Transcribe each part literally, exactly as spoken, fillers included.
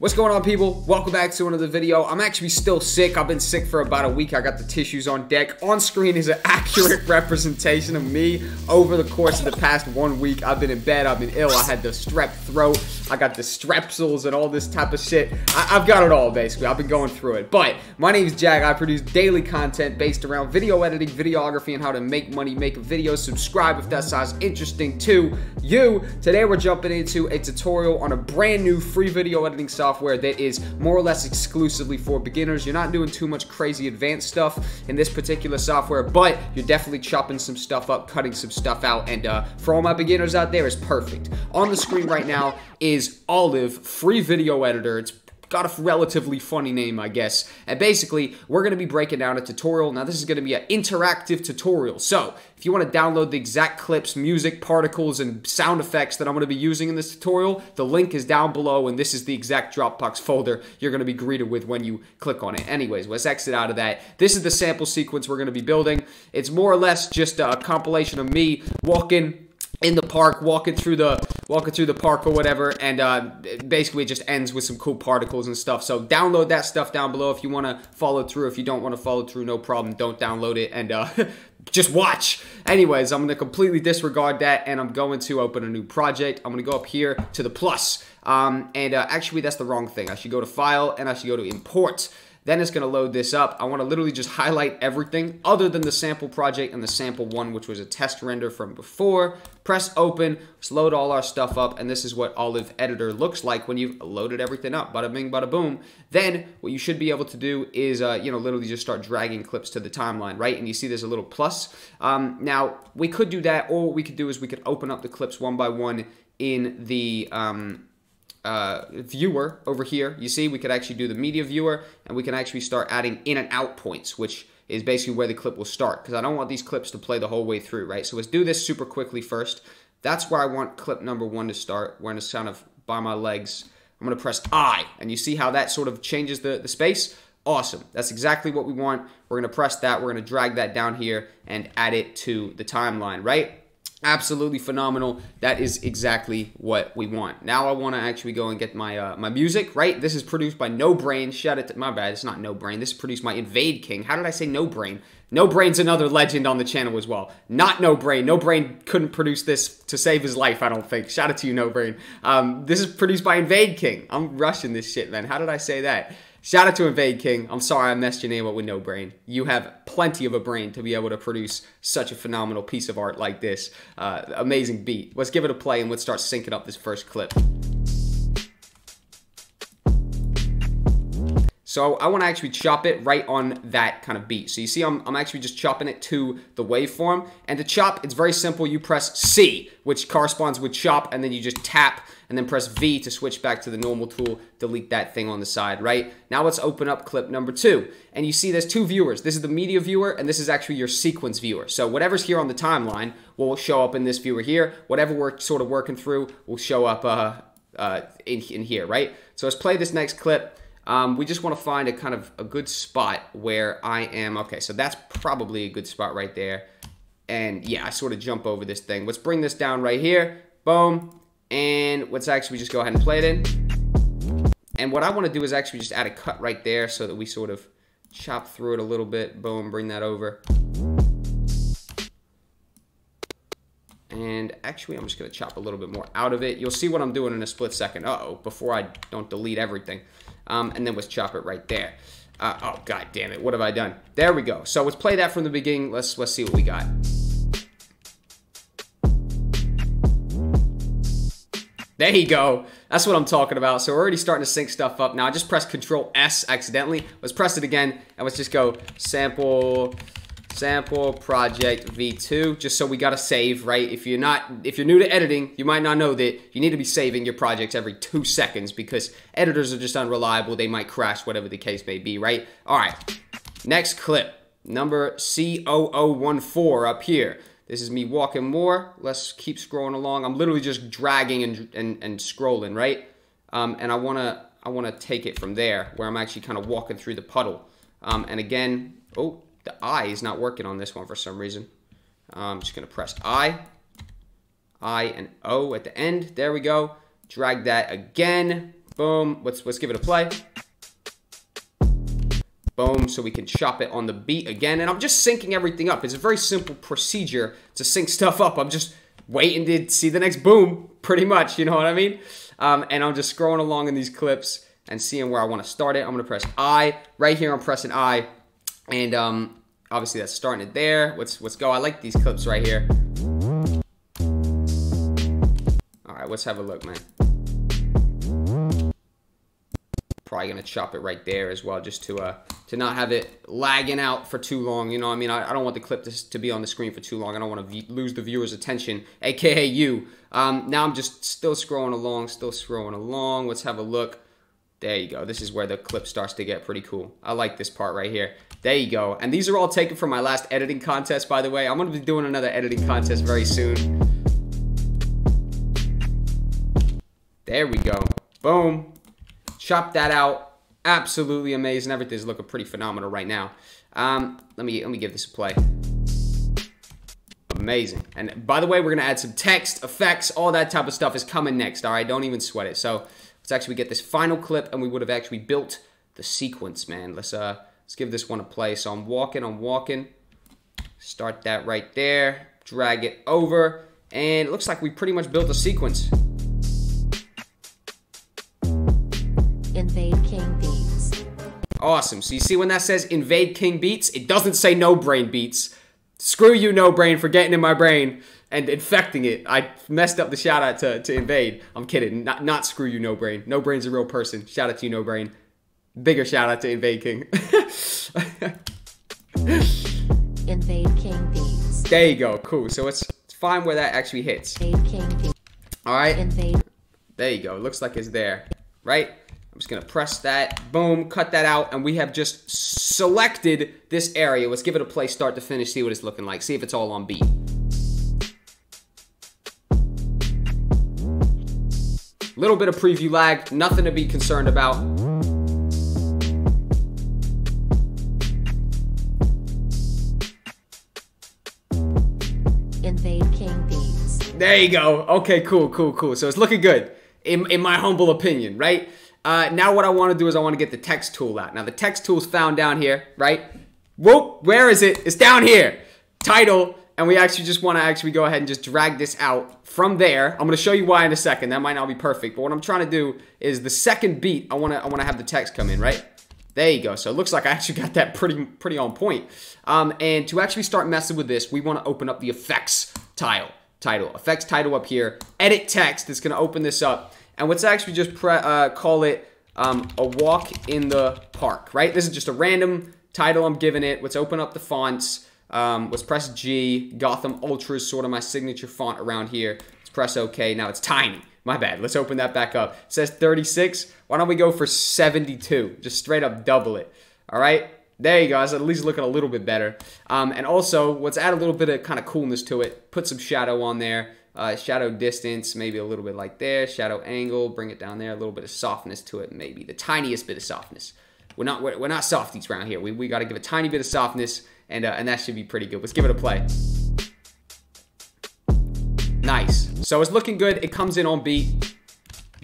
What's going on, people? Welcome back to another video. I'm actually still sick. I've been sick for about a week. I got the tissues on deck. On screen is an accurate representation of me over the course of the past one week. I've been in bed. I've been ill. I had the strep throat. I got the strepsils and all this type of shit. I I've got it all, basically. I've been going through it. But my name's Jack. I produce daily content based around video editing, videography, and how to make money, make videos. Subscribe if that sounds interesting to you. Today, we're jumping into a tutorial on a brand new free video editing software. Software that is more or less exclusively for beginners. You're not doing too much crazy advanced stuff in this particular software, but you're definitely chopping some stuff up, cutting some stuff out, and uh, for all my beginners out there, it's perfect. On the screen right now is Olive free video editor. It's got a relatively funny name, I guess. And basically, we're going to be breaking down a tutorial. Now, this is going to be an interactive tutorial. So, if you want to download the exact clips, music, particles, and sound effects that I'm going to be using in this tutorial, the link is down below, and this is the exact Dropbox folder you're going to be greeted with when you click on it. Anyways, let's exit out of that. This is the sample sequence we're going to be building. It's more or less just a compilation of me walking in the park, walking through the walking through the park or whatever, and uh, basically it just ends with some cool particles and stuff. So download that stuff down below if you want to follow through. If you don't want to follow through, no problem. Don't download it and uh, just watch. Anyways, I'm going to completely disregard that, and I'm going to open a new project. I'm going to go up here to the plus. Um, and uh, actually, that's the wrong thing. I should go to File, and I should go to Import. Then it's going to load this up. I want to literally just highlight everything other than the sample project and the sample one, which was a test render from before. Press open, let's load all our stuff up, and this is what Olive Editor looks like when you've loaded everything up. Bada bing, bada boom. Then what you should be able to do is, uh, you know, literally just start dragging clips to the timeline, right? And you see there's a little plus. Um, now, we could do that, or what we could do is we could open up the clips one by one in the... Um, Uh, viewer over here. You see, we could actually do the media viewer, and we can actually start adding in and out points, which is basically where the clip will start, because I don't want these clips to play the whole way through, right? So let's do this super quickly first. That's where I want clip number one to start. We're gonna kind of by my legs. I'm gonna press I, and you see how that sort of changes the, the space? Awesome. That's exactly what we want. We're gonna press that. We're gonna drag that down here and add it to the timeline, right? Absolutely phenomenal. That is exactly what we want. Now I want to actually go and get my uh, my music, right? This is produced by No Brain. Shout out to, my bad, it's not No Brain. This is produced by Invade King. How did I say No Brain? No Brain's another legend on the channel as well. Not No Brain. No Brain couldn't produce this to save his life, I don't think. Shout out to you, No Brain. Um, this is produced by Invade King. I'm rushing this shit, man. How did I say that? Shout out to Invade King. I'm sorry I messed your name up with No Brain. You have plenty of a brain to be able to produce such a phenomenal piece of art like this. Uh, amazing beat. Let's give it a play and let's start syncing up this first clip. So I want to actually chop it right on that kind of beat. So you see I'm, I'm actually just chopping it to the waveform. And to chop, it's very simple. You press C, which corresponds with chop, and then you just tap and then press V to switch back to the normal tool, delete that thing on the side, right? Now let's open up clip number two. And you see there's two viewers. This is the media viewer, and this is actually your sequence viewer. So whatever's here on the timeline will show up in this viewer here. Whatever we're sort of working through will show up uh, uh, in, in here, right? So let's play this next clip. Um, we just want to find a kind of a good spot where I am. Okay, so that's probably a good spot right there. And yeah, I sort of jump over this thing. Let's bring this down right here. Boom. And let's actually just go ahead and play it in. And what I want to do is actually just add a cut right there so that we sort of chop through it a little bit. Boom, bring that over. And actually, I'm just going to chop a little bit more out of it. You'll see what I'm doing in a split second. Uh-oh, before I don't delete everything. Um, and then let's chop it right there. Uh, oh, God damn it. What have I done? There we go. So let's play that from the beginning. Let's, let's see what we got. There you go. That's what I'm talking about. So we're already starting to sync stuff up. Now, I just pressed Control S accidentally. Let's press it again. And let's just go sample... sample project V two, just so we gotta save, right? If you're not, if you're new to editing, you might not know that you need to be saving your projects every two seconds because editors are just unreliable. They might crash, whatever the case may be, right? All right, next clip, number C zero zero one four up here. This is me walking more. Let's keep scrolling along. I'm literally just dragging and, and, and scrolling, right? Um, and I wanna, I wanna take it from there where I'm actually kind of walking through the puddle. Um, and again, oh, the I is not working on this one for some reason. I'm just going to press I. I and O at the end. There we go. Drag that again. Boom. Let's, let's give it a play. Boom, so we can chop it on the beat again. And I'm just syncing everything up. It's a very simple procedure to sync stuff up. I'm just waiting to see the next boom, pretty much, you know what I mean? Um, and I'm just scrolling along in these clips and seeing where I want to start it. I'm going to press I. Right here, I'm pressing I. And um, obviously, that's starting it there. Let's, let's go. I like these clips right here. All right, let's have a look, man. Probably gonna chop it right there as well, just to uh to not have it lagging out for too long. You know what I mean? I, I don't want the clip to, to be on the screen for too long. I don't want to lose the viewer's attention, aka you. Um, now I'm just still scrolling along, still scrolling along. Let's have a look. There you go. This is where the clip starts to get pretty cool. I like this part right here. There you go. And these are all taken from my last editing contest, by the way. I'm gonna be doing another editing contest very soon. There we go. Boom. Chop that out. Absolutely amazing. Everything's looking pretty phenomenal right now. Um, let me let me give this a play. Amazing. And by the way, we're gonna add some text, effects, all that type of stuff is coming next. All right, don't even sweat it. So let's actually get this final clip, and we would have actually built the sequence, man. Let's uh let's give this one a play. So I'm walking, I'm walking. Start that right there. Drag it over, and it looks like we pretty much built a sequence. Invade King Beats. Awesome. So you see when that says Invade King Beats, it doesn't say No Brain Beats. Screw you, No Brain, for getting in my brain and infecting it. I messed up the shout out to, to Invade. I'm kidding. Not, not screw you, No Brain. No Brain's a real person. Shout out to you, No Brain. Bigger shout out to Invade King. Invade King Beats. There you go. Cool. So let's find where that actually hits. Invade King Beats. All right. Invade. There you go. Looks like it's there. Right? I'm just gonna press that, boom, cut that out, and we have just selected this area. Let's give it a play, start to finish, see what it's looking like, see if it's all on beat. Little bit of preview lag, nothing to be concerned about. Invade King Beats. There you go. Okay, cool, cool, cool. So it's looking good, in, in my humble opinion, right? Uh, now what I want to do is I want to get the text tool out. Now the text tool is found down here, right? Whoop, where is it? It's down here. Title, and we actually just want to actually go ahead and just drag this out from there. I'm going to show you why in a second. That might not be perfect, but what I'm trying to do is the second beat, I want to I want to have the text come in, right? There you go. So it looks like I actually got that pretty, pretty on point. Um, and to actually start messing with this, we want to open up the effects tile, title, effects title up here, edit text. It's going to open this up. And let's actually just pre uh, call it um, a walk in the park, right? This is just a random title I'm giving it. Let's open up the fonts. Um, let's press G. Gotham Ultra is sort of my signature font around here. Let's press OK. Now it's tiny. My bad. Let's open that back up. It says thirty-six. Why don't we go for seventy-two? Just straight up double it. All right. There you go. It's at least looking a little bit better. Um, and also, let's add a little bit of kind of coolness to it. Put some shadow on there. Uh, shadow distance, maybe a little bit like there. Shadow angle, bring it down there. A little bit of softness to it, maybe the tiniest bit of softness. We're not we're, we're not softies around here. We we got to give a tiny bit of softness, and uh, and that should be pretty good. Let's give it a play. Nice. So it's looking good. It comes in on beat.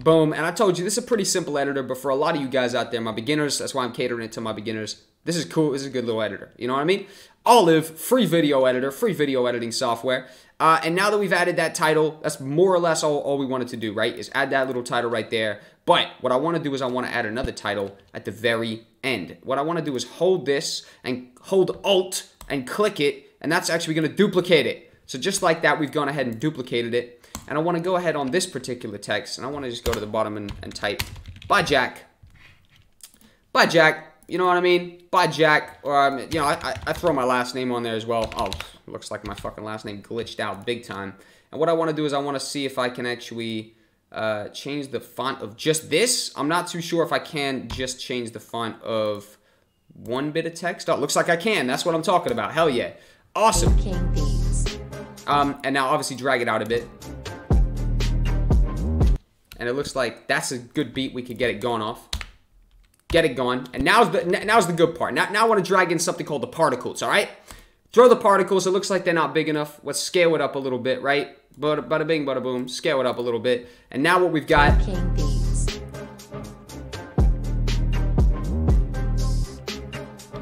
Boom. And I told you this is a pretty simple editor, but for a lot of you guys out there, my beginners, that's why I'm catering it to my beginners. This is cool. This is a good little editor. You know what I mean? Olive, free video editor, free video editing software. Uh, and now that we've added that title, that's more or less all, all we wanted to do, right? Is add that little title right there. But what I want to do is I want to add another title at the very end. What I want to do is hold this and hold Alt and click it. And that's actually going to duplicate it. So just like that, we've gone ahead and duplicated it. And I want to go ahead on this particular text. And I want to just go to the bottom and, and type, bye, Jack. Bye, Jack. You know what I mean? By Jack, or um, you know, I, I throw my last name on there as well. Oh, looks like my fucking last name glitched out big time. And what I want to do is I want to see if I can actually uh, change the font of just this. I'm not too sure if I can just change the font of one bit of text. Oh, looks like I can. That's what I'm talking about. Hell yeah! Awesome. Um, and now obviously drag it out a bit. And it looks like that's a good beat. We could get it going off. Get it going, and now's the now's the good part. Now, now I want to drag in something called the particles. All right, throw the particles. It looks like they're not big enough. Let's scale it up a little bit, right? Bada bing, bada boom. Scale it up a little bit, and now what we've got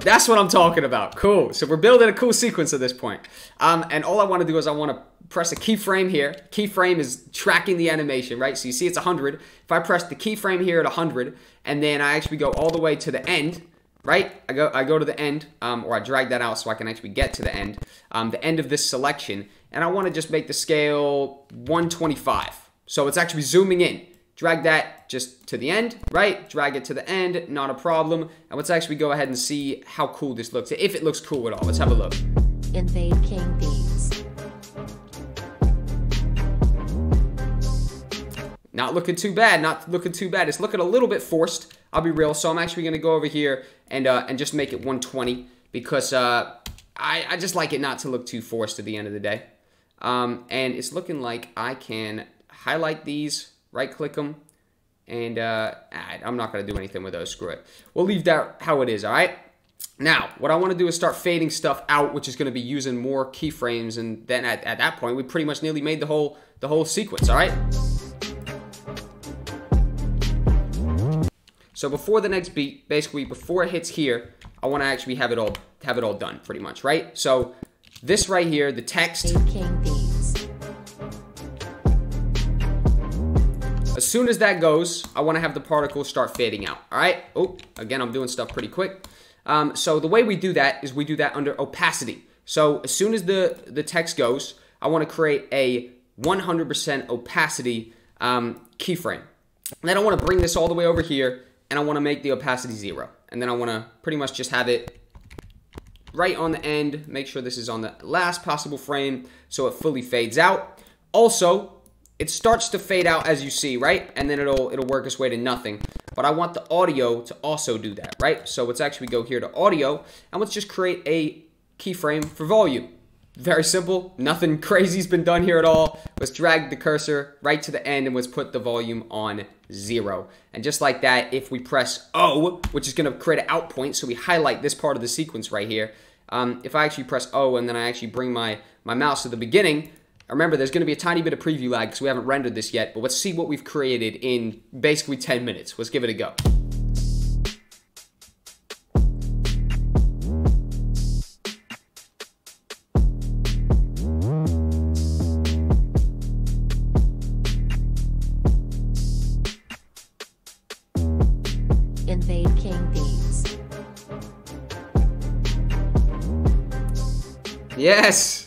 That's what I'm talking about. Cool. So we're building a cool sequence at this point. Um, and all I want to do is I want to press a keyframe here. Keyframe is tracking the animation, right? So you see it's one hundred. If I press the keyframe here at one hundred, and then I actually go all the way to the end, right? I go, I go to the end, um, or I drag that out so I can actually get to the end, um, the end of this selection. And I want to just make the scale one twenty-five. So it's actually zooming in. Drag that just to the end, right? Drag it to the end, not a problem. And let's actually go ahead and see how cool this looks, if it looks cool at all. Let's have a look. Invade King themes. Not looking too bad, not looking too bad. It's looking a little bit forced, I'll be real. So I'm actually gonna go over here and uh, and just make it one twenty because uh, I, I just like it not to look too forced at the end of the day. Um, and it's looking like I can highlight these, right-click them, and uh, I'm not going to do anything with those. Screw it. We'll leave that how it is, all right? Now, what I want to do is start fading stuff out, which is going to be using more keyframes, and then at, at that point, we pretty much nearly made the whole, the whole sequence, all right? So before the next beat, basically before it hits here, I want to actually have it all, have it all done, pretty much, right? So this right here, the text... As soon as that goes, I want to have the particles start fading out, all right? Oh, again, I'm doing stuff pretty quick. Um, so the way we do that is we do that under opacity. So as soon as the, the text goes, I want to create a one hundred percent opacity um, keyframe. And then I want to bring this all the way over here, and I want to make the opacity zero. And then I want to pretty much just have it right on the end, make sure this is on the last possible frame so it fully fades out. Also, it starts to fade out as you see, right? And then it'll it'll work its way to nothing. But I want the audio to also do that, right? So let's actually go here to audio, and let's just create a keyframe for volume. Very simple. Nothing crazy's been done here at all. Let's drag the cursor right to the end, and let's put the volume on zero. And just like that, if we press O, which is going to create an out point, so we highlight this part of the sequence right here. Um, if I actually press O, and then I actually bring my, my mouse to the beginning, remember, there's going to be a tiny bit of preview lag because we haven't rendered this yet, but let's see what we've created in basically ten minutes. Let's give it a go. Invade King themes. Yes!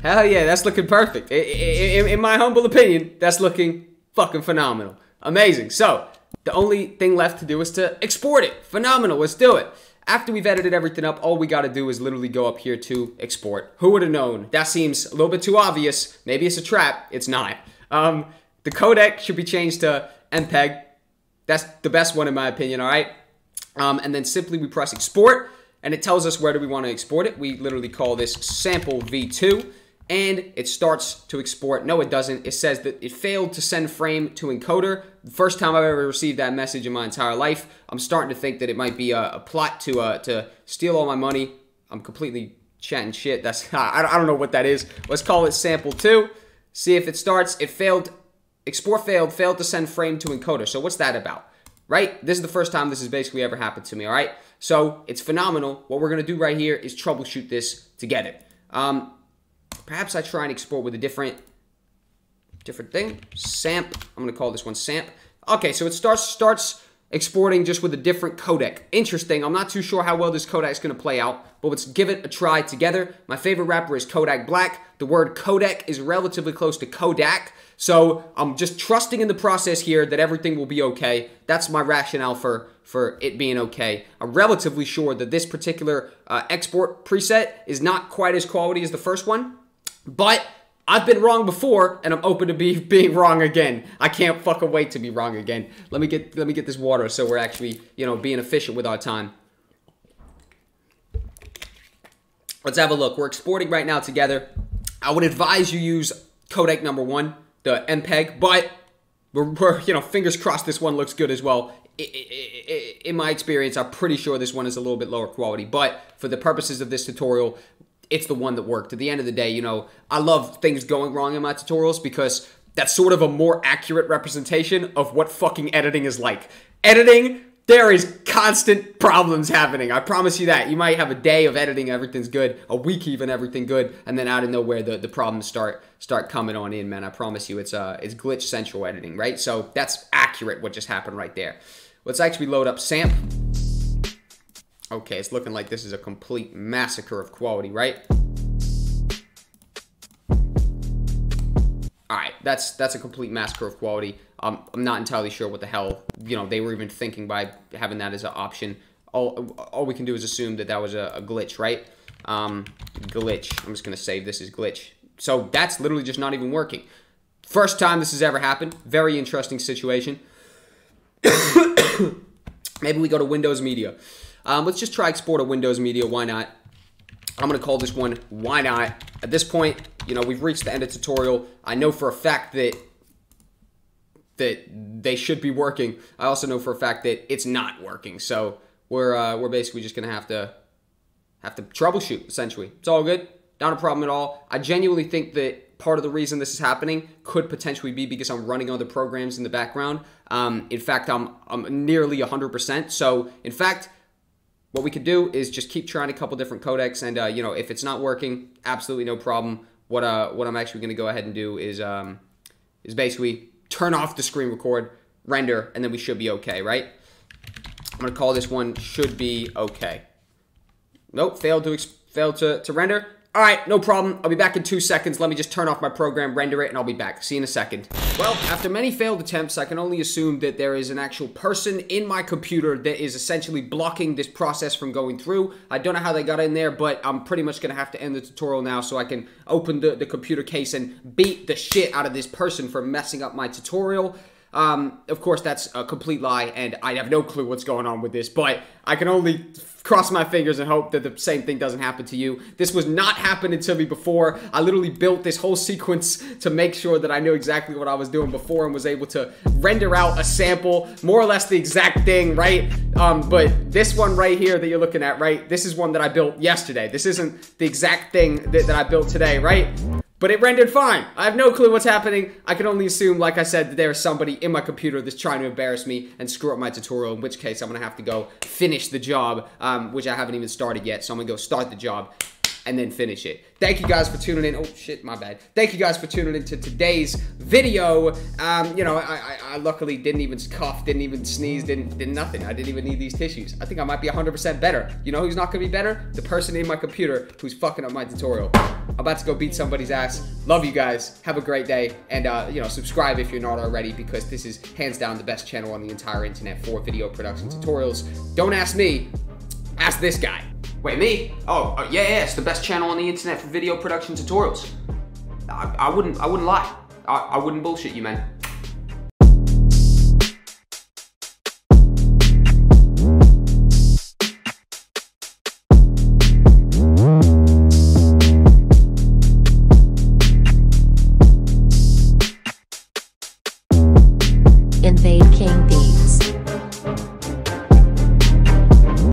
Hell yeah, that's looking perfect. In, in, in my humble opinion, that's looking fucking phenomenal. Amazing. So, the only thing left to do is to export it. Phenomenal, let's do it. After we've edited everything up, all we gotta do is literally go up here to export. Who would've known? That seems a little bit too obvious. Maybe it's a trap. It's not. Um, the codec should be changed to M P E G. That's the best one in my opinion, all right? Um, and then simply we press export, and it tells us where do we wanna export it. We literally call this sample V two. And it starts to export. No, it doesn't. It says that it failed to send frame to encoder. The first time I've ever received that message in my entire life. I'm starting to think that it might be a, a plot to uh, to steal all my money. I'm completely chatting shit. That's I, I don't know what that is. Let's call it sample two. See if it starts. It failed. Export failed. Failed to send frame to encoder. So what's that about? Right? This is the first time this has basically ever happened to me. All right? So it's phenomenal. What we're going to do right here is troubleshoot this together. Um... Perhaps I try and export with a different different thing. Samp. I'm going to call this one Samp. Okay, so it starts starts exporting just with a different codec. Interesting. I'm not too sure how well this codec is going to play out, but let's give it a try together. My favorite rapper is Kodak Black. The word codec is relatively close to Kodak, so I'm just trusting in the process here that everything will be okay. That's my rationale for, for it being okay. I'm relatively sure that this particular uh, export preset is not quite as quality as the first one. But I've been wrong before, and I'm open to be being wrong again. I can't fucking wait to be wrong again. Let me get let me get this water so we're actually, you know, being efficient with our time. Let's have a look. We're exporting right now together. I would advise you use codec number one, the M P E G, but we're, we're you know, fingers crossed this one looks good as well. In my experience, I'm pretty sure this one is a little bit lower quality, but for the purposes of this tutorial, it's the one that worked. At the end of the day, you know, I love things going wrong in my tutorials because that's sort of a more accurate representation of what fucking editing is like. Editing There is constant problems happening. I promise you that. You might have a day of editing, everything's good, a week even, everything good, and then out of nowhere the, the problems start start coming on in, man. I promise you, it's uh it's glitch central editing, right? So that's accurate what just happened right there. Let's actually load up SAMP. Okay, it's looking like this is a complete massacre of quality, right? All right, that's that's a complete massacre of quality. Um, I'm not entirely sure what the hell, you know, they were even thinking by having that as an option. All all we can do is assume that that was a, a glitch, right? Um, glitch. I'm just gonna save this as glitch. So that's literally just not even working. First time this has ever happened. Very interesting situation. Maybe we go to Windows Media. Um, let's just try export a Windows Media. Why not? I'm gonna call this one "Why Not." At this point, you know, we've reached the end of tutorial. I know for a fact that that they should be working. I also know for a fact that it's not working. So we're uh, we're basically just gonna have to have to troubleshoot. Essentially, it's all good, not a problem at all. I genuinely think that part of the reason this is happening could potentially be because I'm running other programs in the background. Um, in fact, I'm I'm nearly one hundred percent. So in fact, what we could do is just keep trying a couple different codecs, and uh, you know, if it's not working, absolutely no problem. What uh, what I'm actually going to go ahead and do is um, is basically turn off the screen record, render, and then we should be okay, right? I'm going to call this one "Should Be Okay." Nope, failed to failed to to render. All right, no problem. I'll be back in two seconds. Let me just turn off my program, render it, and I'll be back. See you in a second. Well, after many failed attempts, I can only assume that there is an actual person in my computer that is essentially blocking this process from going through. I don't know how they got in there, but I'm pretty much going to have to end the tutorial now so I can open the, the computer case and beat the shit out of this person for messing up my tutorial. Um, of course, that's a complete lie, and I have no clue what's going on with this, but I can only cross my fingers and hope that the same thing doesn't happen to you. This was not happening to me before. I literally built this whole sequence to make sure that I knew exactly what I was doing before and was able to render out a sample, more or less the exact thing, right? Um, but this one right here that you're looking at, right? This is one that I built yesterday. This isn't the exact thing that, that I built today, right? But it rendered fine. I have no clue what's happening. I can only assume, like I said, that there is somebody in my computer that's trying to embarrass me and screw up my tutorial, in which case I'm gonna have to go finish the job, um, which I haven't even started yet. So I'm gonna go start the job and then finish it. Thank you guys for tuning in. Oh shit, my bad. Thank you guys for tuning in to today's video. Um, you know, I, I, I luckily didn't even cough, didn't even sneeze, didn't, did nothing. I didn't even need these tissues. I think I might be one hundred percent better. You know who's not gonna be better? The person in my computer who's fucking up my tutorial. I'm about to go beat somebody's ass. Love you guys. Have a great day. And, uh, you know, subscribe if you're not already, because this is hands down the best channel on the entire internet for video production tutorials. Don't ask me. Ask this guy. Wait, me? Oh, uh, yeah, yeah. It's the best channel on the internet for video production tutorials. I, I wouldn't, I wouldn't lie. I, I wouldn't bullshit you, man.